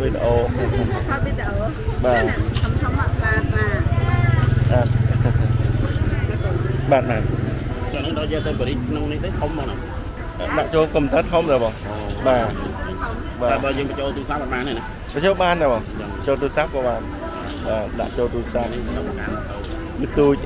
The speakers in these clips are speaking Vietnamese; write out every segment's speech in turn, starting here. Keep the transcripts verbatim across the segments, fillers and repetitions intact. With all. But bạn này nó ra tới Brit nó đi tới không đâu bạn cho cầm thất không rồi bà bà bao nhiêu cho tôi sắp bạn bán này nè cho ban rồi cho tôi sắp của bạn đã cho tôi sắp với tôi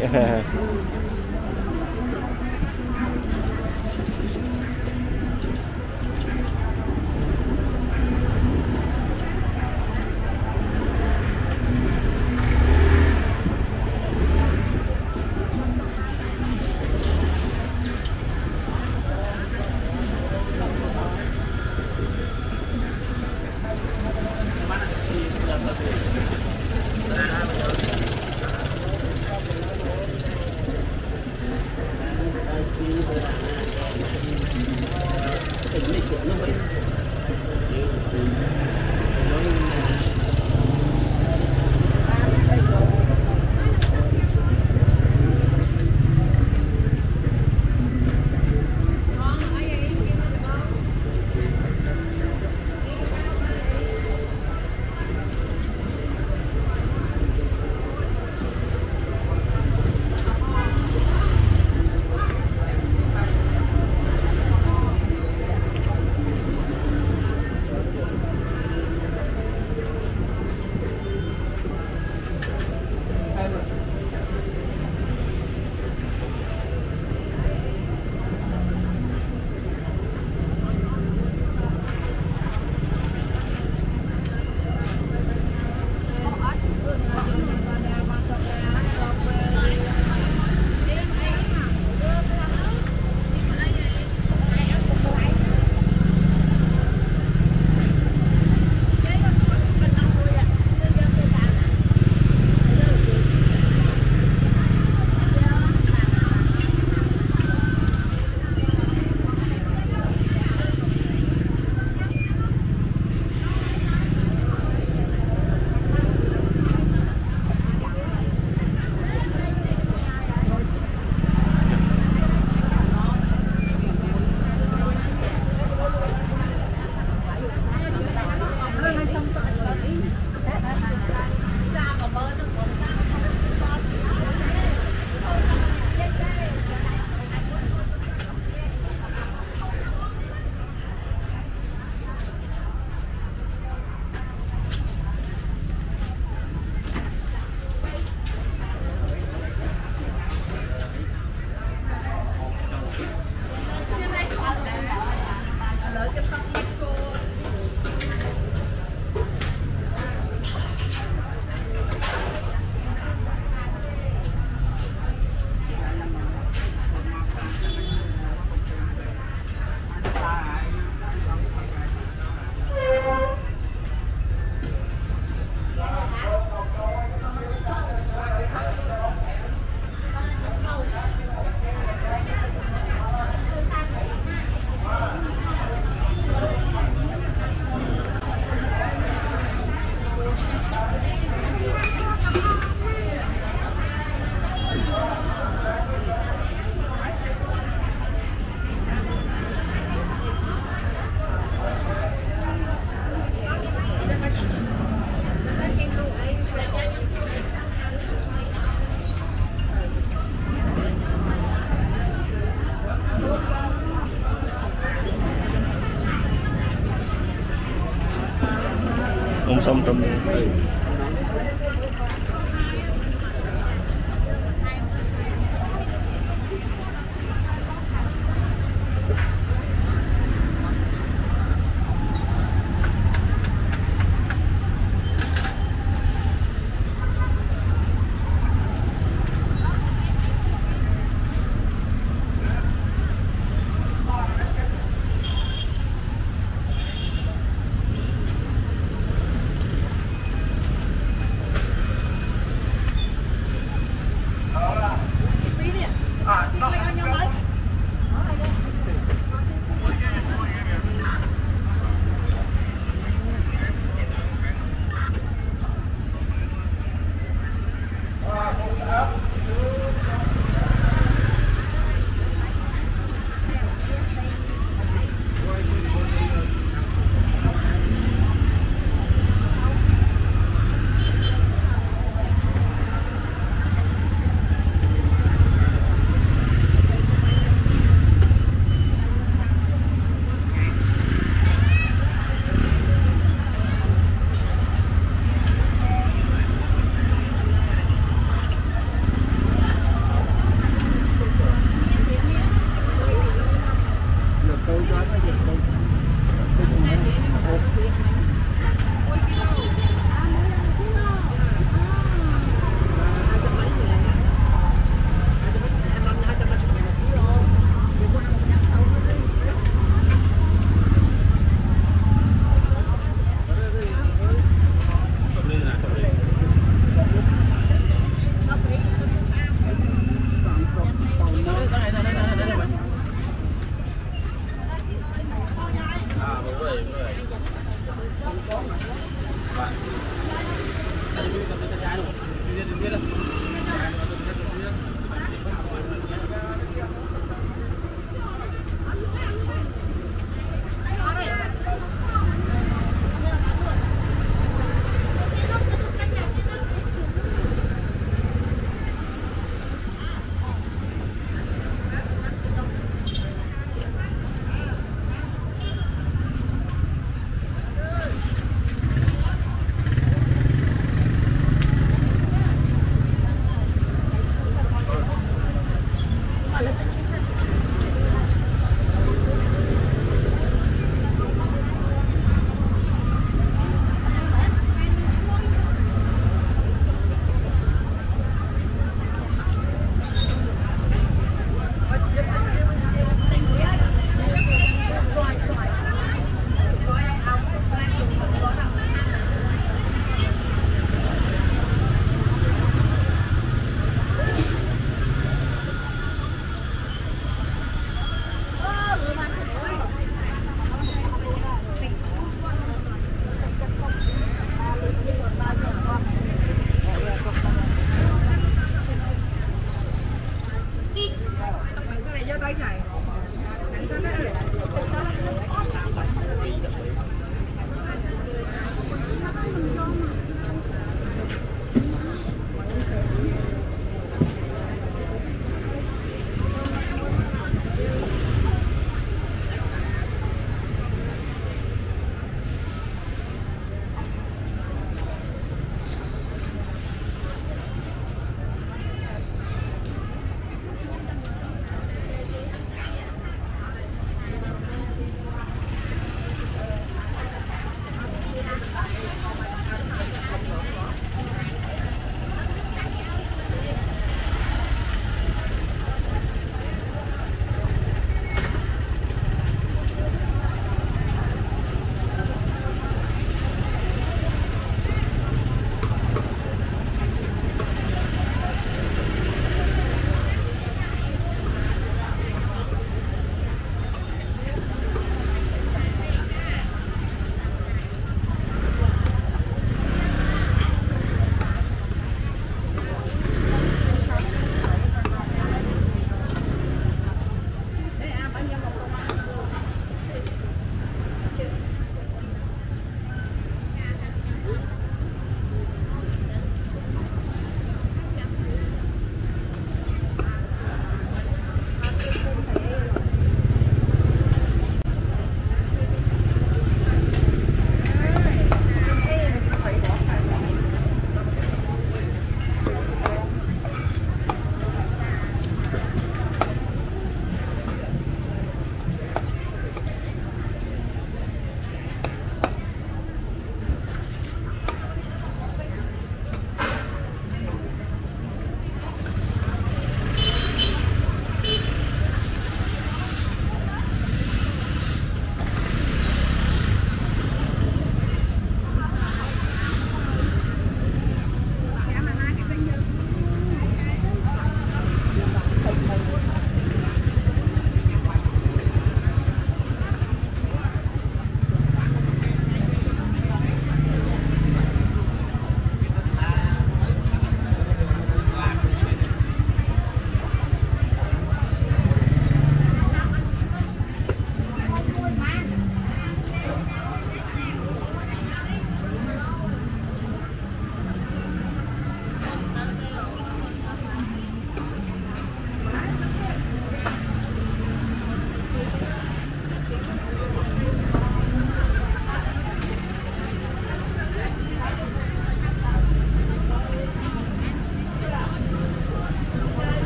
tôm tôm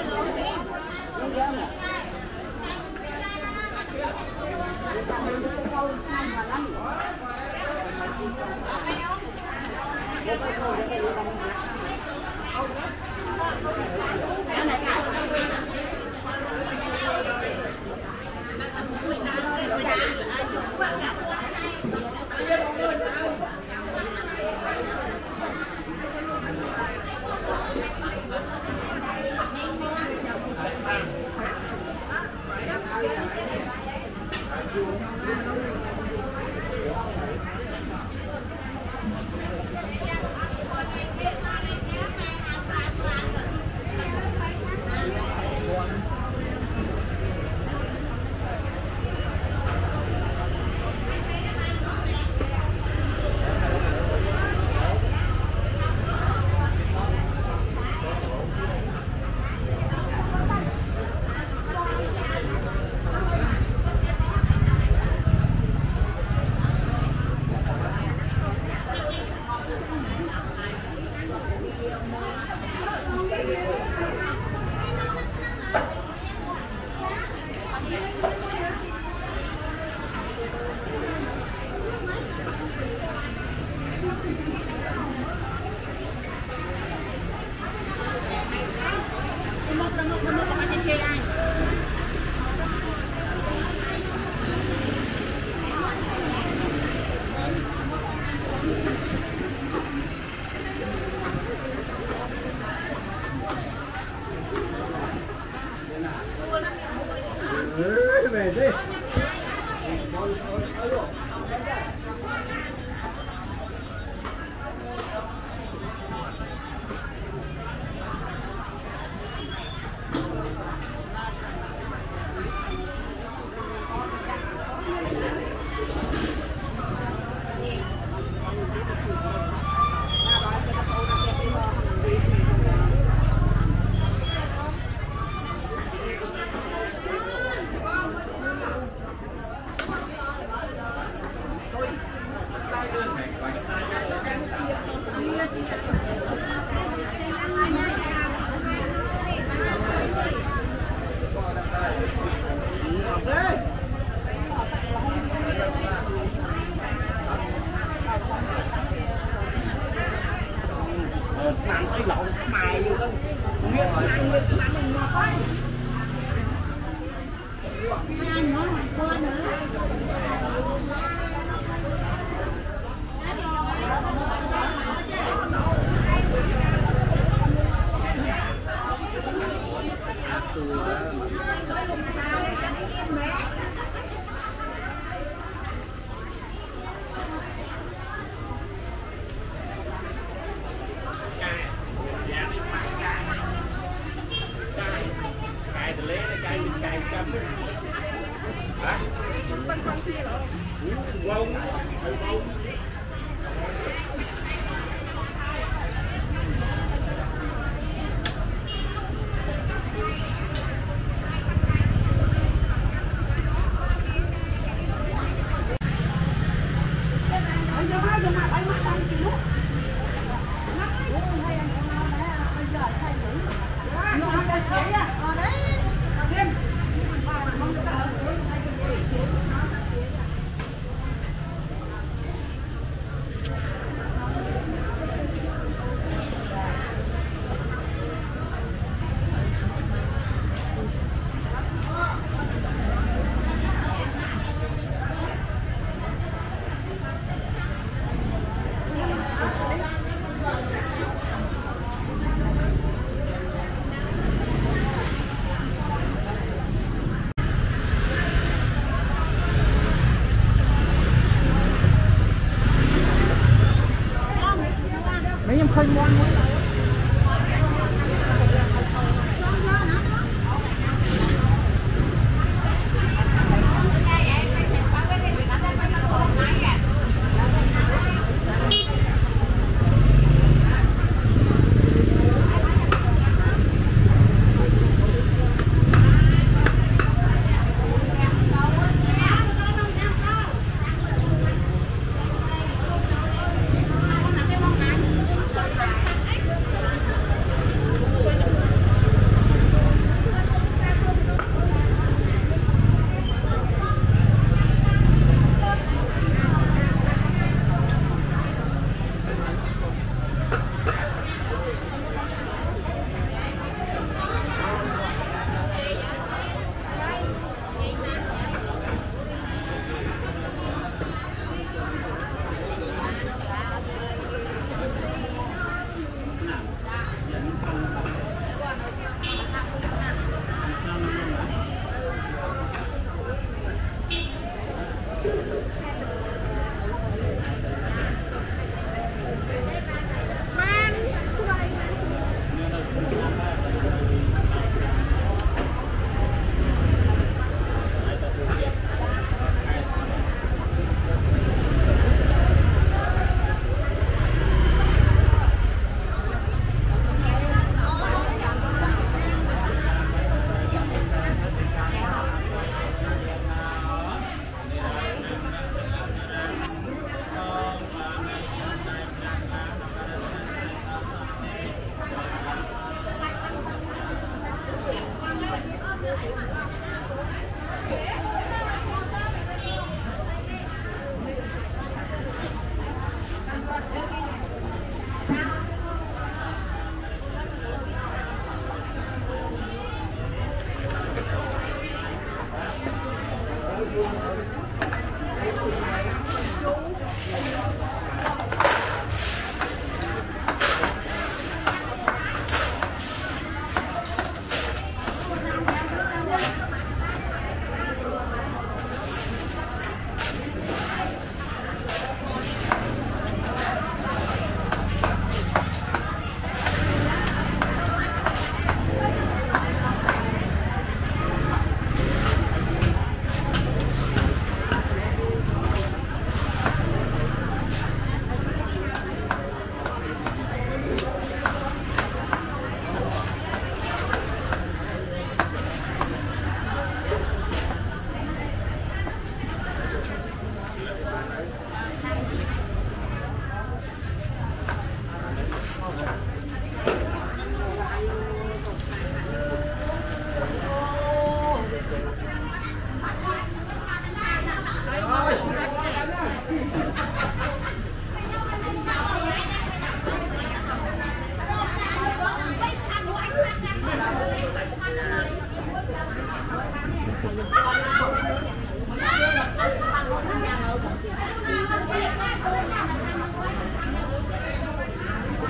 bỏ lỡ đi lộn mày vô luôn. Không biết rồi.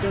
Thầy